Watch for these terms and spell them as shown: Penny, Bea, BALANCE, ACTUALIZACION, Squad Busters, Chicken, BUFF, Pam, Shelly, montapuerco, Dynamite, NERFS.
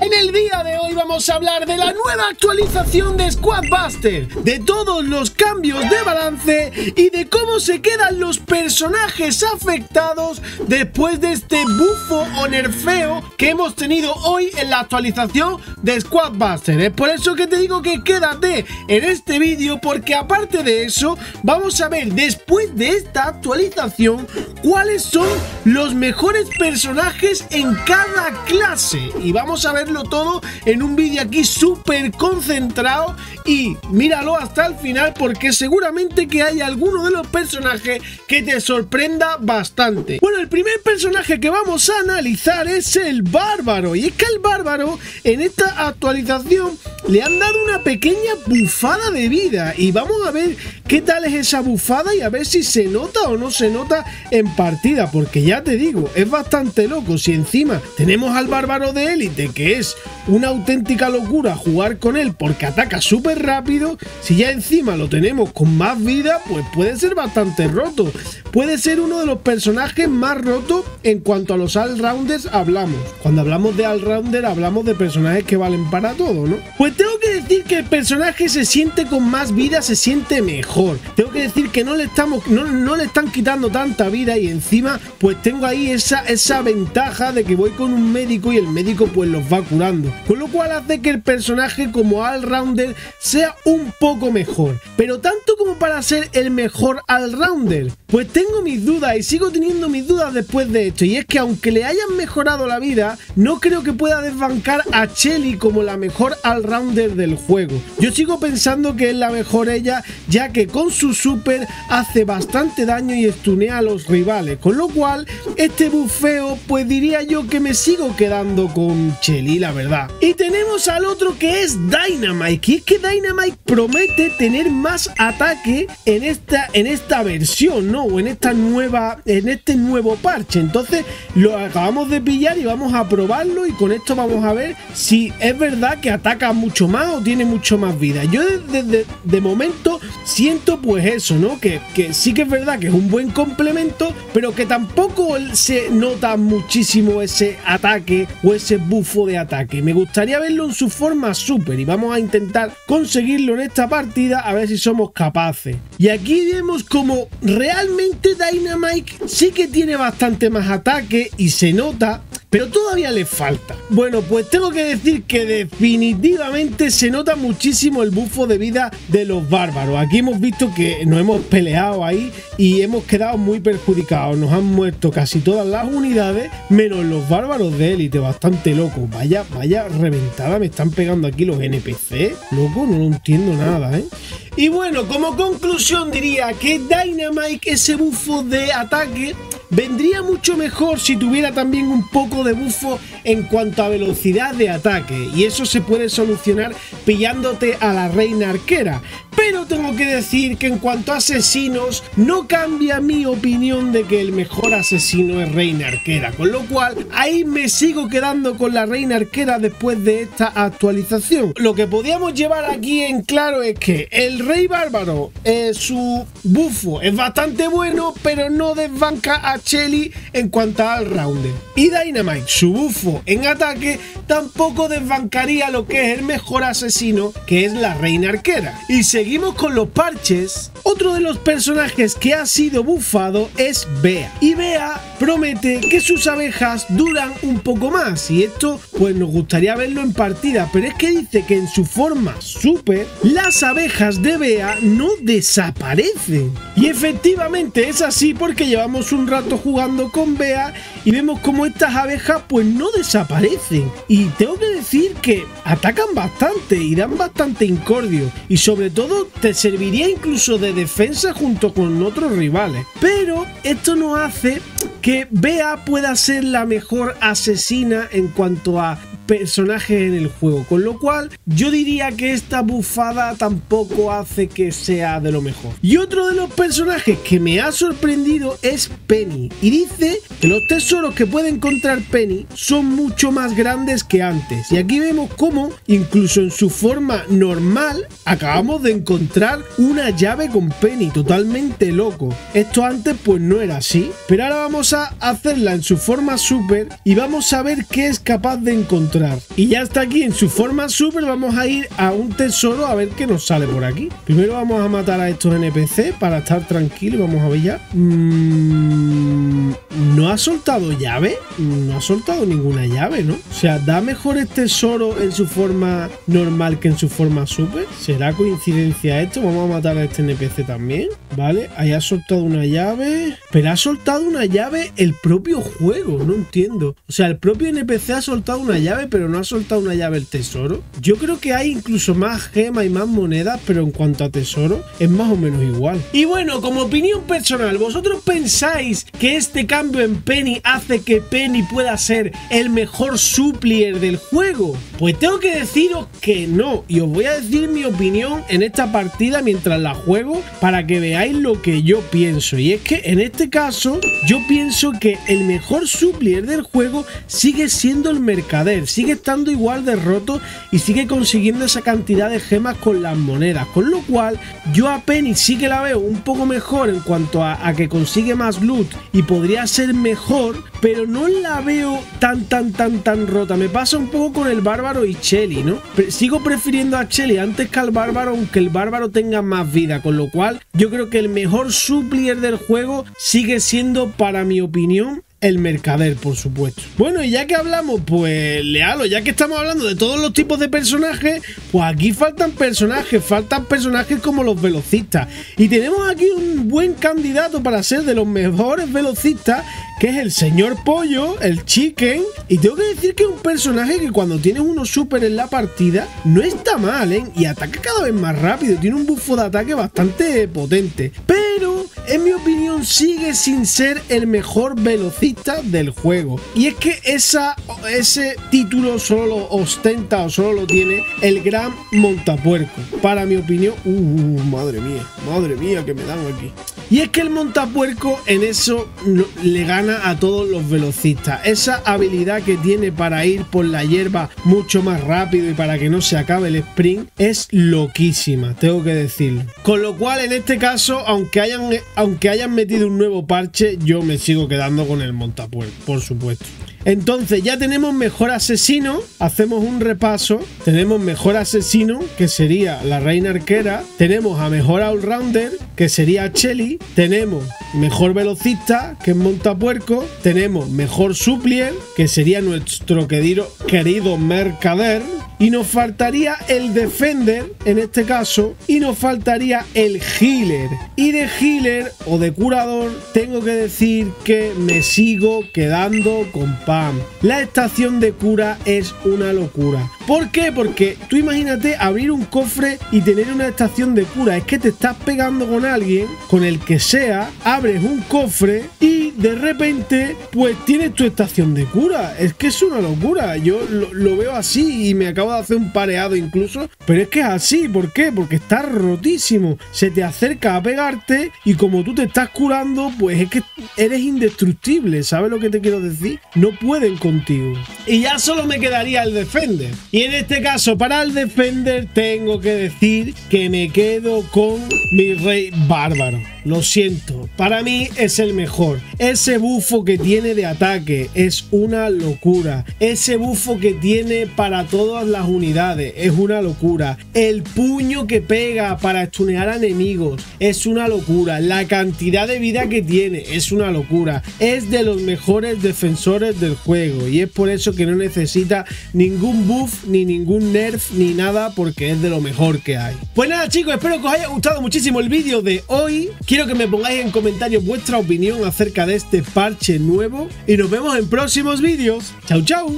En el día de hoy vamos a hablar de la nueva actualización de Squad Busters, de todos los cambios de balance y de cómo se quedan los personajes afectados después de este bufo o nerfeo que hemos tenido hoy en la actualización de Squad Busters. Es por eso que te digo que quédate en este vídeo, porque aparte de eso vamos a ver después de esta actualización cuáles son los mejores personajes en cada clase, y vamos a verlo todo en un vídeo aquí súper concentrado, y míralo hasta el final porque seguramente que hay alguno de los personajes que te sorprenda bastante. Bueno, el primer personaje que vamos a analizar es el bárbaro, y es que al bárbaro en esta actualización le han dado una pequeña bufada de vida, y vamos a ver qué tal es esa bufada y a ver si se nota o no se nota en partida, porque ya te digo, es bastante loco. Si encima tenemos al bárbaro de élite, que es una auténtica locura jugar con él porque ataca súper rápido, si ya encima lo tenemos con más vida, pues puede ser bastante roto. Puede ser uno de los personajes más rotos en cuanto a los all-rounders hablamos. Cuando hablamos de all-rounder hablamos de personajes que valen para todo, ¿no? Pues tengo que decir que el personaje se siente con más vida, se siente mejor. Tengo que decir que no le están quitando tanta vida, y encima pues tengo ahí esa ventaja de que voy con un médico y el médico pues los va curando, con lo cual hace que el personaje como all-rounder sea un poco mejor. Pero tanto como para ser el mejor all-rounder, pues tengo mis dudas, y sigo teniendo mis dudas después de esto, y es que aunque le hayan mejorado la vida, no creo que pueda desbancar a Shelly como la mejor all-rounder del juego. Yo sigo pensando que es la mejor ella, ya que con su super hace bastante daño y estunea a los rivales, con lo cual este bufeo pues diría yo que me sigo quedando con Shelly, la verdad. Y tenemos al otro, que es Dynamite, y es que Dynamite promete tener más ataque en esta versión, ¿no? O en este nuevo parche. Entonces lo acabamos de pillar y vamos a probarlo, y con esto vamos a ver si es verdad que ataca mucho más o tiene mucho más vida. Yo de momento siento pues eso, ¿no? Que sí que es verdad que es un buen complemento, pero que tampoco se nota muchísimo ese ataque o ese bufo de ataque. Me gustaría verlo en su forma super, y vamos a intentar conseguirlo en esta partida a ver si somos capaces. Y aquí vemos como realmente Dynamite sí que tiene bastante más ataque y se nota, pero todavía le falta. Bueno, pues tengo que decir que definitivamente se nota muchísimo el bufo de vida de los bárbaros. Aquí hemos visto que nos hemos peleado ahí y hemos quedado muy perjudicados. Nos han muerto casi todas las unidades, menos los bárbaros de élite. Bastante loco. Vaya reventada me están pegando aquí los NPC. Loco, no lo entiendo nada, ¿eh? Y bueno, como conclusión diría que Dynamite, ese bufo de ataque, vendría mucho mejor si tuviera también un poco de bufo en cuanto a velocidad de ataque, y eso se puede solucionar pillándote a la reina arquera. Pero tengo que decir que en cuanto a asesinos, no cambia mi opinión de que el mejor asesino es reina arquera, con lo cual ahí me sigo quedando con la reina arquera después de esta actualización. Lo que podíamos llevar aquí en claro es que el rey bárbaro, su bufo es bastante bueno, pero no desbanca a Shelly en cuanto al rounder, y Dynamite, su bufo en ataque, tampoco desbancaría lo que es el mejor asesino, que es la reina arquera. Y seguimos con los parches. Otro de los personajes que ha sido bufado es Bea, y Bea promete que sus abejas duran un poco más, y esto pues nos gustaría verlo en partida, pero es que dice que en su forma super las abejas de Bea no desaparecen, y efectivamente es así, porque llevamos un rato jugando con Bea y vemos como estas abejas pues no desaparecen, y tengo que decir que atacan bastante y dan bastante incordio, y sobre todo te serviría incluso de defensa junto con otros rivales. Pero esto no hace que Bea pueda ser la mejor asesina en cuanto a personajes en el juego, con lo cual yo diría que esta bufada tampoco hace que sea de lo mejor. Y otro de los personajes que me ha sorprendido es Penny, y dice que los tesoros que puede encontrar Penny son mucho más grandes que antes, y aquí vemos cómo incluso en su forma normal acabamos de encontrar una llave con Penny. Totalmente loco, esto antes pues no era así, pero ahora vamos a hacerla en su forma super y vamos a ver qué es capaz de encontrar encontrar. Y ya está aquí en su forma super. Vamos a ir a un tesoro a ver qué nos sale por aquí. Primero vamos a matar a estos NPC para estar tranquilos. Vamos a ver ya. ¿No ha soltado llave? No ha soltado ninguna llave, ¿no? O sea, ¿da mejores tesoros en su forma normal que en su forma super? ¿Será coincidencia esto? Vamos a matar a este NPC también. Vale, ahí ha soltado una llave. Pero ha soltado una llave el propio juego, no entiendo. O sea, el propio NPC ha soltado una llave, pero no ha soltado una llave el tesoro. Yo creo que hay incluso más gemas y más monedas, pero en cuanto a tesoro es más o menos igual. Y bueno, como opinión personal, ¿vosotros pensáis que este cambio en Penny hace que Penny pueda ser el mejor supplier del juego? Pues tengo que deciros que no, y os voy a decir mi opinión en esta partida mientras la juego para que veáis lo que yo pienso. Y es que en este caso yo pienso que el mejor supplier del juego sigue siendo el mercader, sigue estando igual de roto y sigue consiguiendo esa cantidad de gemas con las monedas, con lo cual yo a Penny sí que la veo un poco mejor en cuanto a que consigue más loot y podría ser mejor, pero no la veo tan rota. Me pasa un poco con el bárbaro y Shelly, ¿no? Sigo prefiriendo a Shelly antes que al bárbaro, aunque el bárbaro tenga más vida, con lo cual yo creo que el mejor supplier del juego sigue siendo, para mi opinión, el mercader, por supuesto. Bueno, y ya que hablamos, pues lealo, ya que estamos hablando de todos los tipos de personajes, pues aquí faltan personajes como los velocistas. Y tenemos aquí un buen candidato para ser de los mejores velocistas, que es el señor Pollo, el Chicken. Y tengo que decir que es un personaje que cuando tienes uno super en la partida no está mal, ¿eh? Y ataca cada vez más rápido, tiene un bufo de ataque bastante potente, pero en mi opinión sigue sin ser el mejor velocista del juego. Y es que ese título solo lo ostenta o solo lo tiene el gran montapuerco, para mi opinión. Madre mía que me dan aquí. Y es que el montapuerco en eso le gana a todos los velocistas. Esa habilidad que tiene para ir por la hierba mucho más rápido y para que no se acabe el sprint es loquísima, tengo que decirlo. Con lo cual en este caso, aunque hayan metido un nuevo parche, yo me sigo quedando con el montapuerco, por supuesto. Entonces ya tenemos mejor asesino, hacemos un repaso. Tenemos mejor asesino, que sería la reina arquera. Tenemos a mejor allrounder, que sería Shelly. Tenemos mejor velocista, que es montapuerco. Tenemos mejor supplier, que sería nuestro querido mercader. Y nos faltaría el defender, en este caso. Y nos faltaría el healer. Y de healer o de curador tengo que decir que me sigo quedando con Pam. La estación de cura es una locura. ¿Por qué? Porque tú imagínate abrir un cofre y tener una estación de cura. Es que te estás pegando con alguien, con el que sea, abres un cofre y de repente pues tienes tu estación de cura. Es que es una locura. Yo lo veo así y me acabo de hacer un pareado incluso, pero es que es así. ¿Por qué? Porque está rotísimo. Se te acerca a pegarte y como tú te estás curando, pues es que eres indestructible. ¿Sabes lo que te quiero decir? No pueden contigo. Y ya solo me quedaría el defender. Y en este caso, para el defender tengo que decir que me quedo con mi rey bárbaro. Lo siento, para mí es el mejor. Ese bufo que tiene de ataque es una locura. Ese bufo que tiene para todas las unidades es una locura. El puño que pega para stunear a enemigos es una locura. La cantidad de vida que tiene es una locura. Es de los mejores defensores del juego y es por eso que no necesita ningún buff ni ningún nerf ni nada, porque es de lo mejor que hay. Pues nada, chicos, espero que os haya gustado muchísimo el vídeo de hoy. Quiero que me pongáis en comentarios vuestra opinión acerca de este parche nuevo y nos vemos en próximos vídeos. ¡Chao, chao!